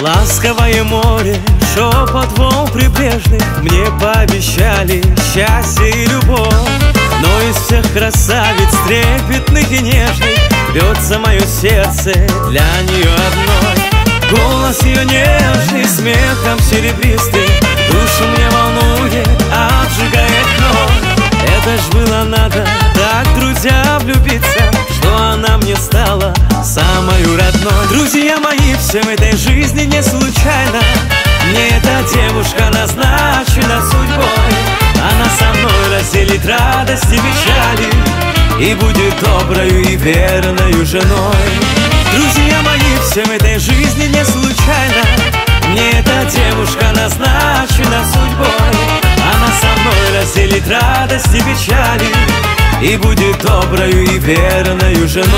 Ласковое море, шепот волн прибрежных, мне пообещали счастье и любовь. Но из всех красавиц трепетных и нежных бьется мое сердце для нее одной. Голос ее нежный, смехом серебристый, душу мне волнует, обжигает кровь. Это ж было надо, так, друзья, влюбиться, что она мне стала самою родной. Друзья мои, все в этой жизни не случайно, мне эта девушка назначена судьбой. Она со мной разделит радость и печали и будет доброю и верною женой. Друзья мои, все в этой жизни не случайно, мне эта девушка назначена судьбой. Она со мной разделит радость и печали и будет доброю и верною женой.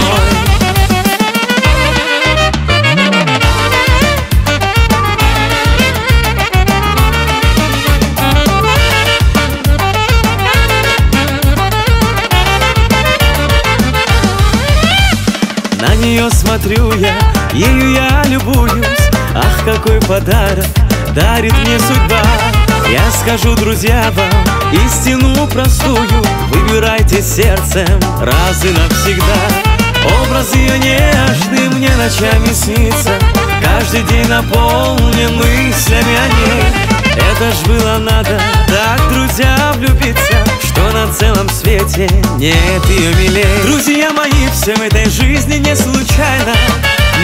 На нее смотрю я, ею я любуюсь. Ах, какой подарок дарит мне судьба. Я скажу, друзья, вам истину простую: выбирайте сердцем раз и навсегда. Образ ее нежный мне ночами снится, каждый день наполнен мыслями о ней. Это ж было надо, так, друзья, влюбиться, что на целом свете нет ее милей. Друзья мои, все в этой жизни не случайно,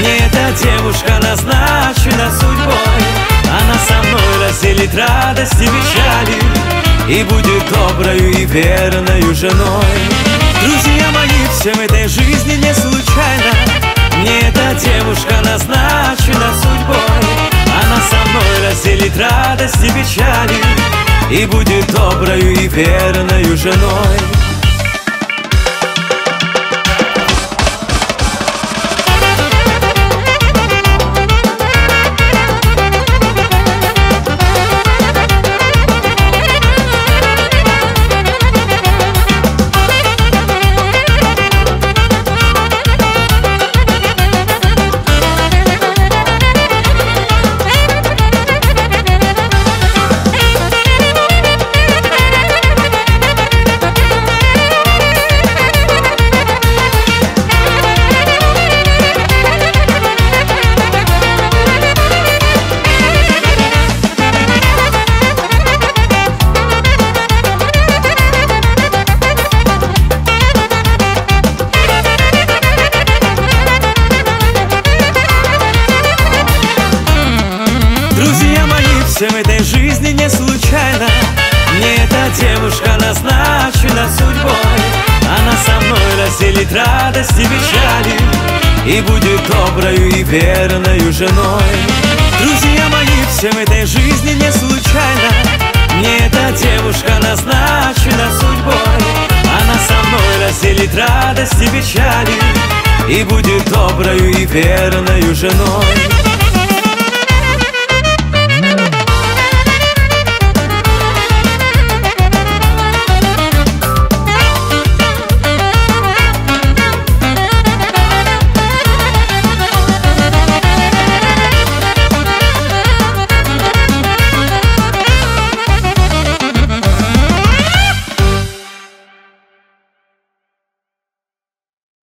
мне эта девушка назначена судьбой. Она со мной разделит радость и печали и будет доброю и верною женой. Друзья мои, все в этой жизни не случайно, мне эта девушка назначена судьбой. Она со мной разделит радость и печали и будет доброю и верною женой. В этой жизни не случайно, мне эта девушка назначена судьбой. Она со мной разделит радость и печали и будет доброю и верною женой. Друзья мои, все в этой жизни не случайно, мне эта девушка назначена судьбой. Она со мной разделит радость и печали и будет доброю и верною женой.